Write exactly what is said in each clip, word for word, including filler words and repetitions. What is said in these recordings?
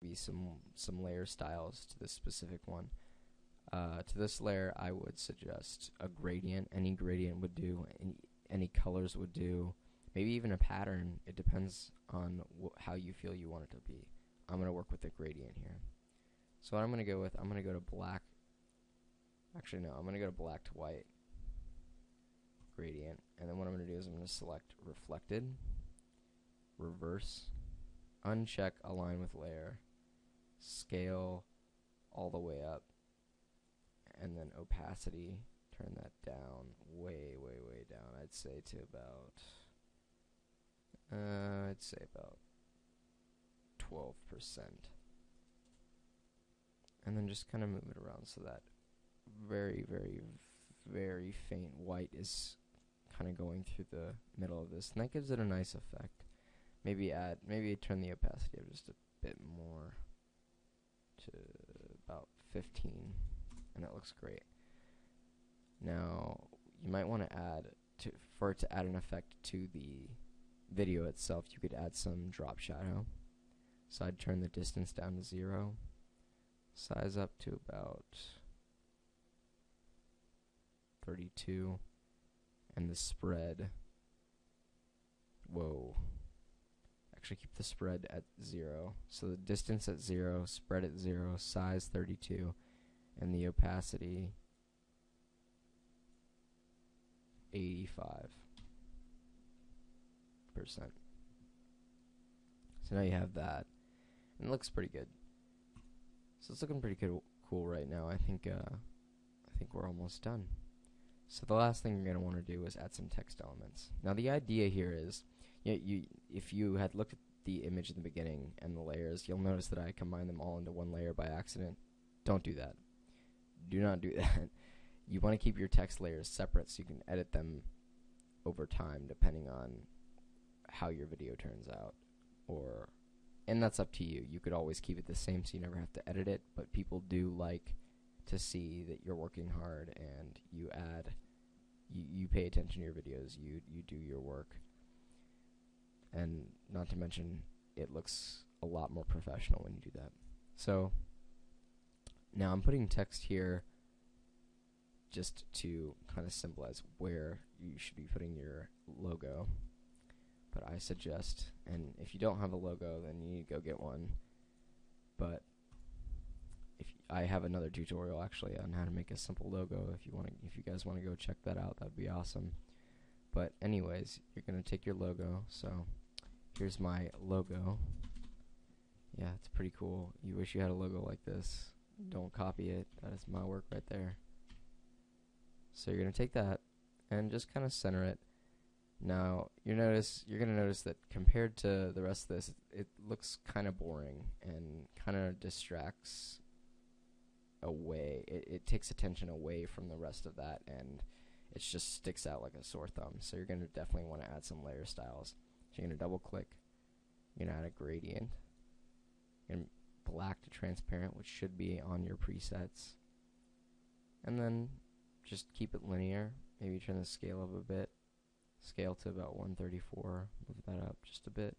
be some some layer styles to this specific one. Uh, to this layer, I would suggest a gradient. Any gradient would do. Any, any colors would do. Maybe even a pattern. It depends on wh how you feel you want it to be. I'm going to work with a gradient here. So what I'm going to go with, I'm going to go to black. Actually, no, I'm going to go to black to white. Gradient. And then what I'm going to do is I'm going to select reflected, reverse, uncheck align with layer, scale all the way up, and then opacity, turn that down way, way, way down. I'd say to about, uh, I'd say about twelve percent. And then just kind of move it around so that very, very, very faint white is kind of going through the middle of this, and that gives it a nice effect. Maybe add, maybe turn the opacity up just a bit more to about fifteen, and that looks great. Now you might want to add to for it to add an effect to the video itself. You could add some drop shadow, so I'd turn the distance down to zero, size up to about thirty-two, and the spread, whoa, actually keep the spread at zero, so the distance at zero, spread at zero, size thirty-two, and the opacity eighty-five percent. So now you have that, and it looks pretty good. So it's looking pretty cool, cool right now. I think uh, I think we're almost done. So the last thing you're going to want to do is add some text elements. Now the idea here is, you know, you, if you had looked at the image in the beginning and the layers, you'll notice that I combined them all into one layer by accident. Don't do that. Do not do that. You want to keep your text layers separate so you can edit them over time depending on how your video turns out. Or, and that's up to you. You could always keep it the same so you never have to edit it, but people do like to see that you're working hard and you add, you, you pay attention to your videos, you, you do your work. And not to mention, it looks a lot more professional when you do that. So now I'm putting text here just to kind of symbolize where you should be putting your logo. But I suggest, and if you don't have a logo, then you need to go get one. But if I have another tutorial actually on how to make a simple logo. If you want, if you guys want to go check that out, that'd be awesome. But anyways, you're gonna take your logo. So here's my logo. Yeah, it's pretty cool. You wish you had a logo like this. Don't copy it. That is my work right there. So you're gonna take that and just kind of center it. Now you notice you're gonna notice that compared to the rest of this, it, it looks kind of boring and kind of distracts away. It, it takes attention away from the rest of that, and it just sticks out like a sore thumb. So you're going to definitely want to add some layer styles. So you're going to double click. You're going to add a gradient. You're going to black to transparent, which should be on your presets. And then just keep it linear. Maybe turn the scale up a bit. Scale to about one thirty-four. Move that up just a bit.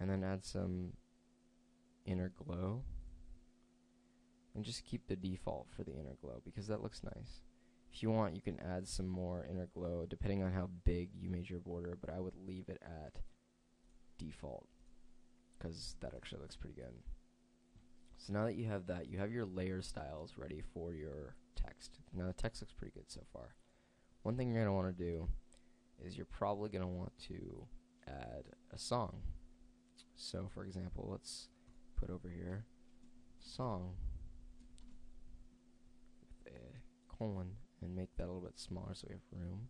And then add some inner glow. And just keep the default for the inner glow because that looks nice. If you want, you can add some more inner glow depending on how big you made your border, but I would leave it at default because that actually looks pretty good. So now that you have that, you have your layer styles ready for your text. Now the text looks pretty good so far. One thing you're going to want to do is you're probably going to want to add a song. So for example, let's put over here song. Colon and make that a little bit smaller so we have room,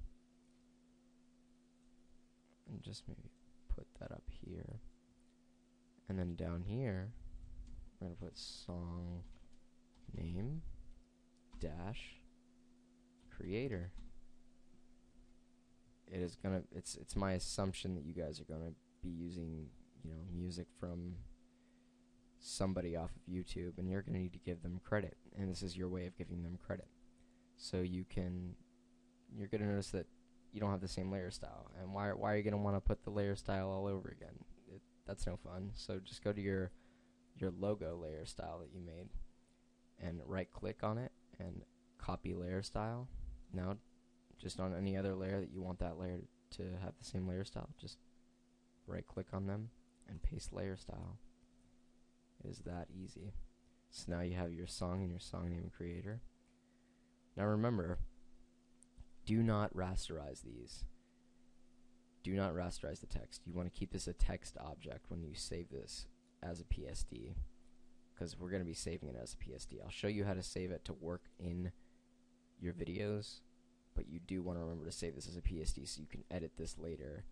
and just maybe put that up here, and then down here we're gonna put song name dash creator. It is gonna it's it's my assumption that you guys are gonna be using, you know, music from somebody off of YouTube, and you're gonna need to give them credit, and this is your way of giving them credit. So you can, you're going to notice that you don't have the same layer style. And why, why are you going to want to put the layer style all over again? It, that's no fun. So just go to your your logo layer style that you made, and right click on it and copy layer style. Now just on any other layer that you want that layer to have the same layer style, just right click on them and paste layer style. It is that easy. So now you have your song and your song name creator. Now remember, do not rasterize these. Do not rasterize the text. You want to keep this a text object when you save this as a P S D, because we're going to be saving it as a P S D. I'll show you how to save it to work in your videos, but you do want to remember to save this as a P S D so you can edit this later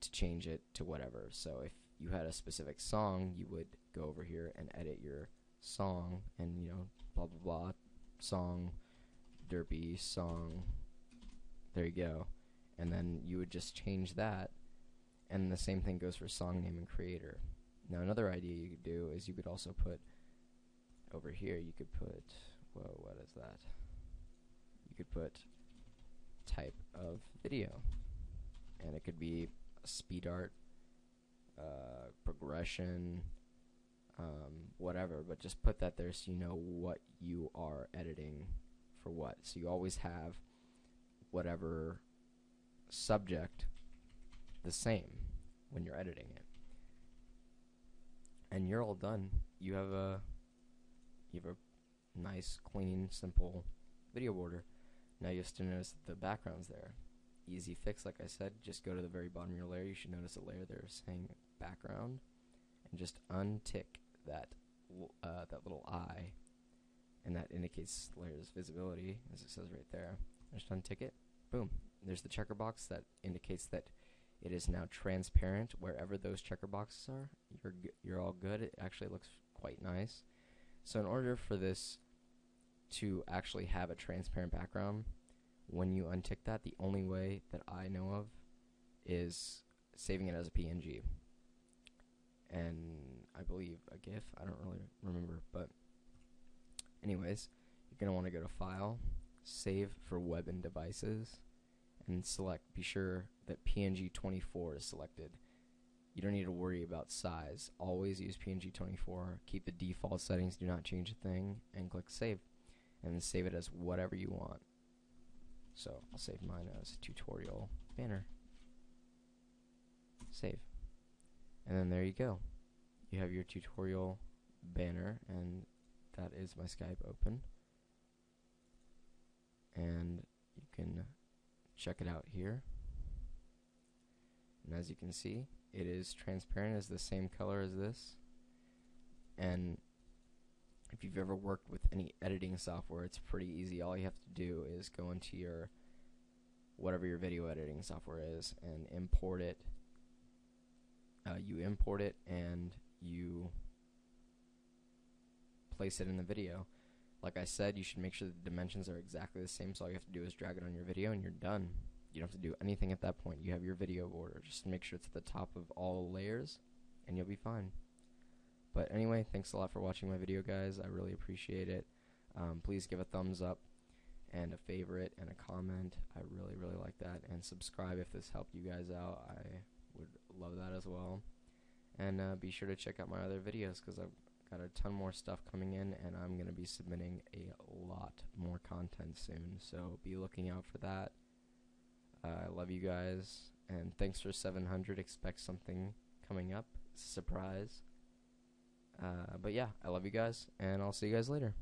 to change it to whatever. So if you had a specific song, you would go over here and edit your song and, you know, blah, blah, blah, song, derpy, song. There you go. And then you would just change that, and the same thing goes for song name and creator. Now another idea you could do is you could also put over here, you could put, whoa, what is that? You could put type of video, and it could be speed art, uh, progression, um, whatever, but just put that there so you know what you are editing for what. So you always have whatever subject the same when you're editing it. And you're all done. You have a you have a nice, clean, simple video border. Now you have to notice that the background's there. Easy fix, like I said, just go to the very bottom of your layer. You should notice a layer there saying background, and just untick that uh, that little eye, and that indicates the layer's visibility, as it says right there. Just untick it. Boom. There's the checker box that indicates that it is now transparent wherever those checker boxes are. You're g you're all good. It actually looks quite nice. So in order for this to actually have a transparent background, when you untick that, the only way that I know of is saving it as a P N G. And I believe a GIF. I don't really remember, but anyways, you're gonna want to go to File, Save for Web and Devices, and select, be sure that P N G twenty-four is selected. You don't need to worry about size. Always use P N G twenty-four. Keep the default settings, do not change a thing, and click save. And then save it as whatever you want. So I'll save mine as tutorial banner. Save. And then there you go. You have your tutorial banner, and that is my Skype open. And you can check it out here, and as you can see, it is transparent, is the same color as this. And if you've ever worked with any editing software, it's pretty easy. All you have to do is go into your whatever your video editing software is and import it. Uh, you import it and you place it in the video. Like I said, you should make sure the dimensions are exactly the same, so all you have to do is drag it on your video and you're done. You don't have to do anything at that point. You have your video border. Just make sure it's at the top of all layers, and you'll be fine. But anyway, thanks a lot for watching my video, guys. I really appreciate it. Um, please give a thumbs up and a favorite and a comment. I really, really like that. And subscribe if this helped you guys out. I would love that as well. And uh, be sure to check out my other videos, because I've got a ton more stuff coming in, and I'm going to be submitting a lot more content soon, so be looking out for that. Uh, I love you guys, and thanks for seven hundred. Expect something coming up. Surprise. Uh, but yeah, I love you guys, and I'll see you guys later.